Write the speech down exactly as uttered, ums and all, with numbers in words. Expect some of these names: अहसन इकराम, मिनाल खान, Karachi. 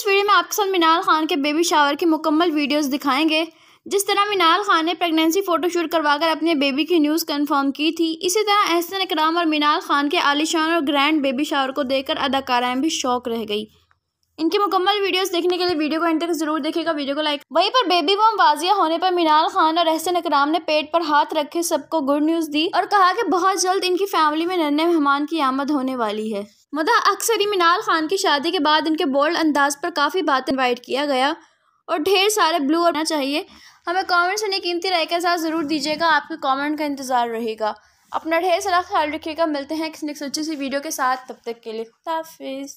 इस वीडियो में आपके साथ मिनाल खान के बेबी शावर की मुकम्मल वीडियोस दिखाएंगे। जिस तरह मिनाल खान ने प्रेगनेंसी फ़ोटोशूट करवाकर अपने बेबी की न्यूज़ कंफर्म की थी, इसी तरह अहसन इकराम और मिनाल खान के आलिशान और ग्रैंड बेबी शावर को देखकर अदाकाराएं भी शौक रह गई। इनकी मुकम्मल वीडियोस देखने के लिए वीडियो को एंड तक जरूर देखिएगा, वीडियो को लाइक। वहीं पर बेबी बम वाजिया होने पर मिनाल खान और अहसन इकराम ने पेट पर हाथ रखे सबको गुड न्यूज़ दी और कहा कि बहुत जल्द इनकी फैमिली में नन्हे मेहमान की आमद होने वाली है। मदा अक्सर ही मिनाल खान की शादी के बाद इनके बोल्ड अंदाज पर काफ़ी बात इन्वाइट किया गया और ढेर सारे ब्लू होना चाहिए। हमें कॉमेंट्स में कीमती राय के साथ ज़रूर दीजिएगा, आपके कॉमेंट का इंतजार रहेगा। अपना ढेर सारा ख्याल रखिएगा, मिलते हैं किसी अच्छी सी वीडियो के साथ, तब तक के लिए खुदा हाफिज़।